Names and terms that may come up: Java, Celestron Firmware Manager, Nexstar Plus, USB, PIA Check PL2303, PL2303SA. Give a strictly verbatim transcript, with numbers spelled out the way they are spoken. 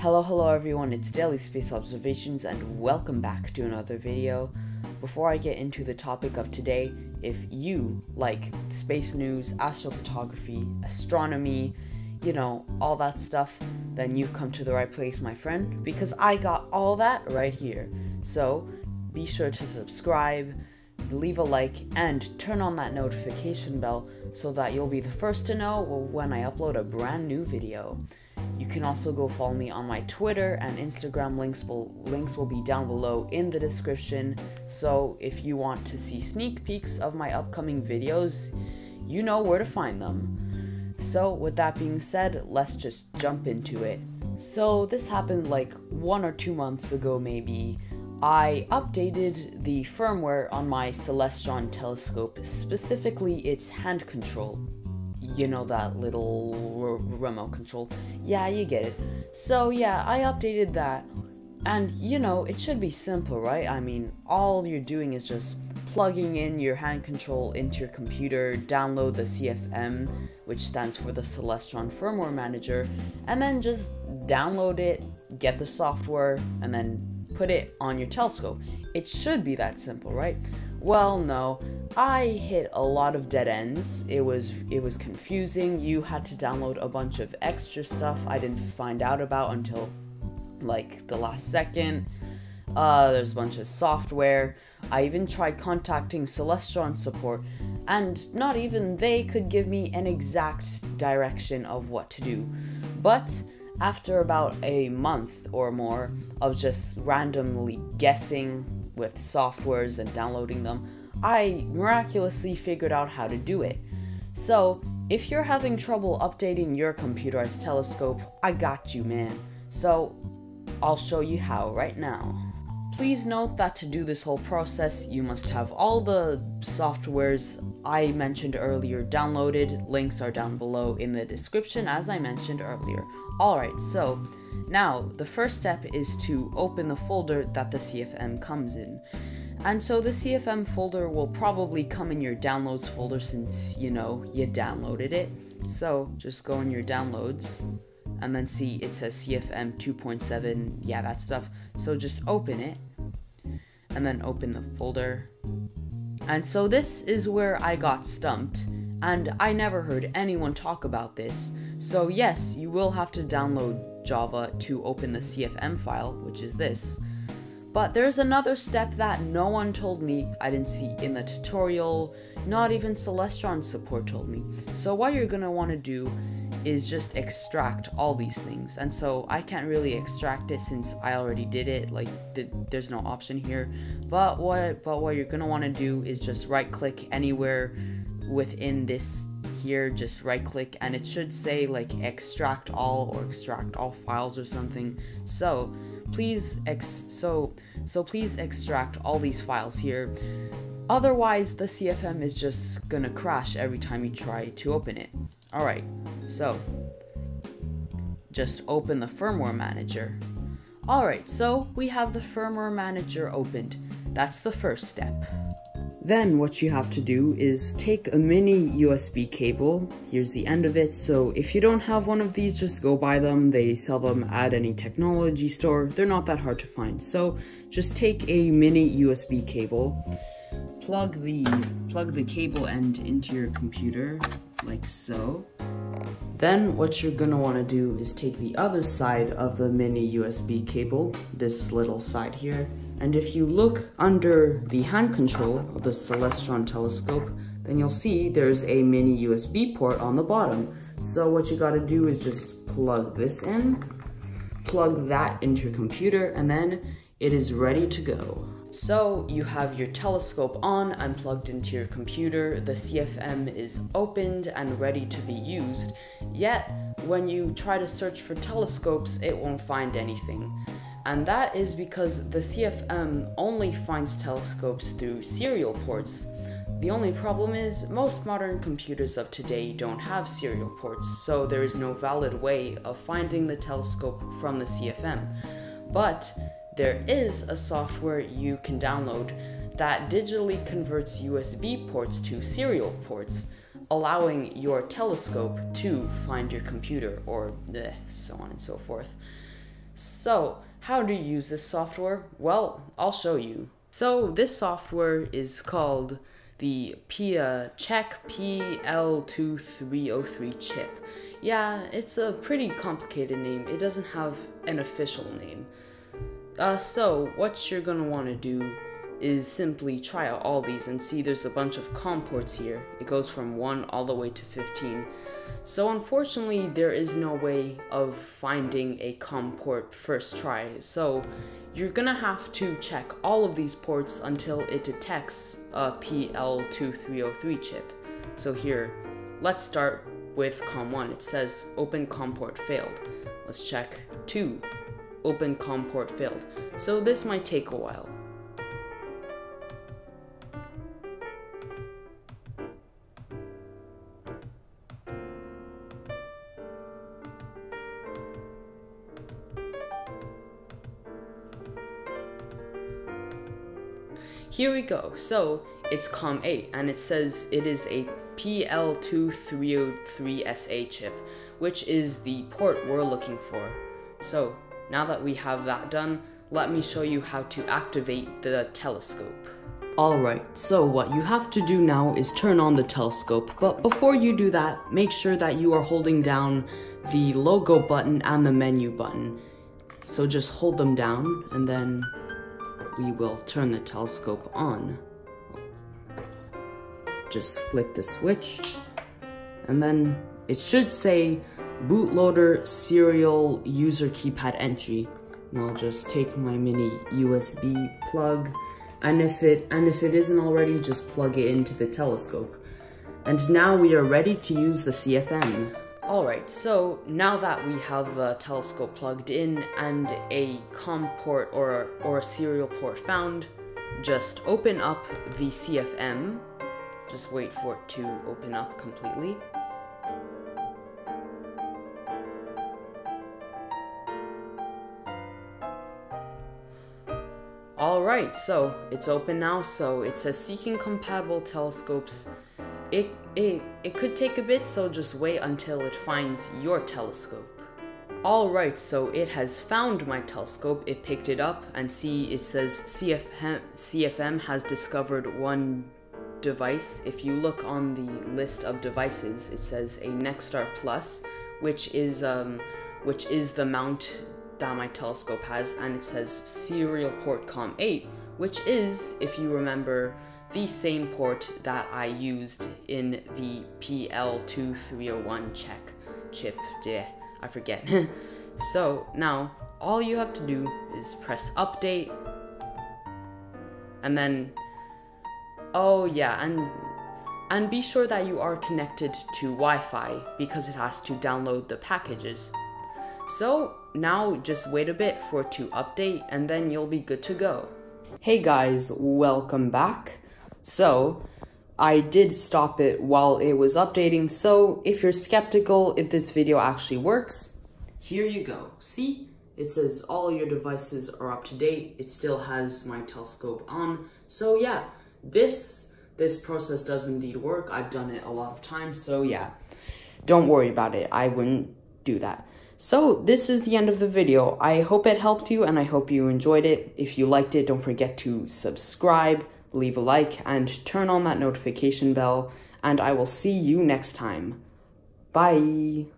Hello, hello everyone, it's Daily Space Observations and welcome back to another video. Before I get into the topic of today, if you like space news, astrophotography, astronomy, you know, all that stuff, then you've come to the right place, my friend, because I got all that right here. So be sure to subscribe, leave a like, and turn on that notification bell so that you'll be the first to know when I upload a brand new video. You can also go follow me on my Twitter and Instagram. Links will, links will be down below in the description. So if you want to see sneak peeks of my upcoming videos, you know where to find them. So with that being said, let's just jump into it. So this happened like one or two months ago maybe. I updated the firmware on my Celestron telescope, specifically its hand control. You know, that little r- remote control. Yeah, you get it. So yeah, I updated that. And you know, it should be simple, right? I mean, all you're doing is just plugging in your hand control into your computer, download the C F M, which stands for the Celestron Firmware Manager, and then just download it, get the software, and then put it on your telescope. It should be that simple, right? Well, no, I hit a lot of dead ends. It was it was confusing. You had to download a bunch of extra stuff I didn't find out about until like the last second. Uh, there's a bunch of software. I even tried contacting Celestron support, and not even they could give me an exact direction of what to do. But after about a month or more of just randomly guessing with softwares and downloading them, I miraculously figured out how to do it. So if you're having trouble updating your computerized telescope, I got you, man. So I'll show you how right now. Please note that to do this whole process, you must have all the softwares I mentioned earlier downloaded. Links are down below in the description, as I mentioned earlier. Alright, so now the first step is to open the folder that the C F M comes in. And so the C F M folder will probably come in your downloads folder since, you know, you downloaded it. So just go in your downloads. And then see, it says C F M two point seven, yeah, that stuff. So just open it, and then open the folder. And so this is where I got stumped, and I never heard anyone talk about this. So yes, you will have to download Java to open the C F M file, which is this. But there's another step that no one told me, I didn't see in the tutorial, not even Celestron support told me. So what you're gonna wanna do is just extract all these things, and so I can't really extract it since I already did it, like th there's no option here, but what but what you're gonna want to do is just right click anywhere within this here, just right click, and it should say like extract all or extract all files or something. So please ex so so please extract all these files here, otherwise the C F M is just gonna crash every time you try to open it. Alright, so just open the firmware manager. Alright, so we have the firmware manager opened. That's the first step. Then what you have to do is take a mini U S B cable. Here's the end of it. So if you don't have one of these, just go buy them. They sell them at any technology store. They're not that hard to find. So just take a mini U S B cable, plug the plug the cable end into your computer. Like so. Then what you're gonna want to do is take the other side of the mini U S B cable, this little side here, and if you look under the hand control of the Celestron telescope, then you'll see there's a mini U S B port on the bottom. So what you gotta do is just plug this in, plug that into your computer, and then it is ready to go. So you have your telescope on and plugged into your computer, the C F M is opened and ready to be used, yet when you try to search for telescopes, it won't find anything. And that is because the C F M only finds telescopes through serial ports. The only problem is most modern computers of today don't have serial ports, so there is no valid way of finding the telescope from the C F M. But there is a software you can download that digitally converts U S B ports to serial ports, allowing your telescope to find your computer, or bleh, so on and so forth. So how do you use this software? Well, I'll show you. So this software is called the P I A Check P L two three oh three chip. Yeah, it's a pretty complicated name. It doesn't have an official name. Uh, so what you're gonna wanna do is simply try out all these and see there's a bunch of COM ports here. It goes from one all the way to fifteen. So unfortunately, there is no way of finding a COM port first try. So you're gonna have to check all of these ports until it detects a P L two three oh three chip. So here, let's start with COM one. It says open COM port failed. Let's check two. Open COM port failed. So this might take a while. Here we go. So it's COM eight, and it says it is a P L two three oh three S A chip, which is the port we're looking for. So now that we have that done, let me show you how to activate the telescope. Alright, so what you have to do now is turn on the telescope, but before you do that, make sure that you are holding down the logo button and the menu button. So just hold them down, and then we will turn the telescope on. Just flick the switch, and then it should say bootloader serial user keypad entry. And I'll just take my mini U S B plug, and if it and if it isn't already, just plug it into the telescope. And now we are ready to use the C F M. Alright, so now that we have the telescope plugged in and a COM port or, or a serial port found, just open up the C F M. Just wait for it to open up completely. Alright, so it's open now, so it says seeking compatible telescopes. It, it, it could take a bit, so just wait until it finds your telescope. Alright, so it has found my telescope, it picked it up, and see it says C F M, C F M has discovered one device. If you look on the list of devices, it says a Nexstar Plus, which is, um, which is the mount that my telescope has, and it says serial port COM eight, which is, if you remember, the same port that I used in the P L two three oh one check chip. Yeah, I forget. So now all you have to do is press update, and then oh yeah, and and be sure that you are connected to Wi-Fi because it has to download the packages. So now just wait a bit for it to update, and then you'll be good to go. Hey guys, welcome back. So, I did stop it while it was updating, so if you're skeptical if this video actually works, here you go. See? It says all your devices are up to date, it still has my telescope on. So yeah, this, this process does indeed work. I've done it a lot of times, so yeah. Don't worry about it, I wouldn't do that. So, this is the end of the video. I hope it helped you, and I hope you enjoyed it. If you liked it, don't forget to subscribe, leave a like, and turn on that notification bell, and I will see you next time. Bye!